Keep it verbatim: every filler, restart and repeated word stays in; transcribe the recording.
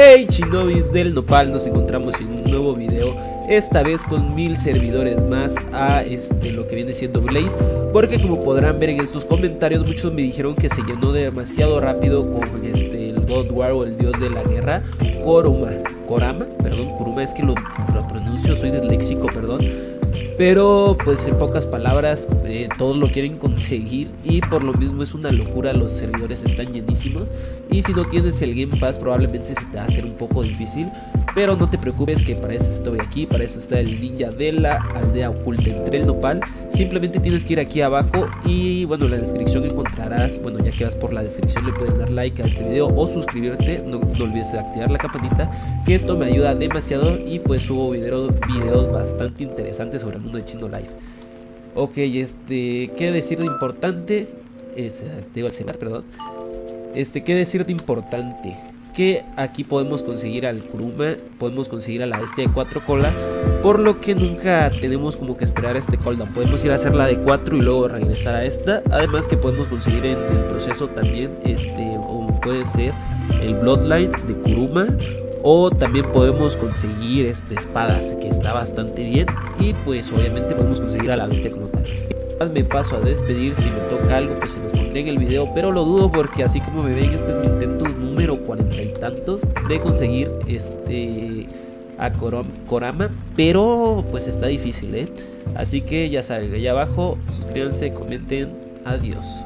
Hey Shinobis del Nopal, nos encontramos en un nuevo video, esta vez con mil servidores más a este, lo que viene siendo Blaze, porque como podrán ver en estos comentarios, muchos me dijeron que se llenó demasiado rápido con este, el God War o el dios de la guerra, Kurama, Kurama, perdón, Kurama es que lo, lo pronuncio, soy disléxico, perdón. Pero pues en pocas palabras, eh, todos lo quieren conseguir y por lo mismo es una locura, los servidores están llenísimos. Y si no tienes el Game Pass probablemente se te va a hacer un poco difícil, pero no te preocupes que para eso estoy aquí, para eso está el ninja de la aldea oculta entre el nopal. Simplemente tienes que ir aquí abajo y bueno, en la descripción encontrarás, bueno ya que vas por la descripción le puedes dar like a este video o suscribirte, no, no olvides activar la campanita, que esto me ayuda demasiado y pues subo videos, videos bastante interesantes sobre el de Chino Life. Ok, este, ¿qué decir de importante? Es, te digo el celular, perdón. Este, ¿qué decir de importante? Que aquí podemos conseguir al Kurama, podemos conseguir a la bestia de cuatro colas, por lo que nunca tenemos como que esperar a este cooldown. Podemos ir a hacer la de cuatro y luego regresar a esta. Además que podemos conseguir en el proceso también, este, o puede ser el Bloodline de Kurama. O también podemos conseguir este, espadas, que está bastante bien. Y pues obviamente podemos conseguir a la bestia como tal. Me paso a despedir, si me toca algo pues se los pondré en el video, pero lo dudo porque así como me ven, este es mi intento número cuarenta y tantos de conseguir este a Kurama, pero pues está difícil, ¿eh? Así que ya saben, allá abajo suscríbanse, comenten, adiós.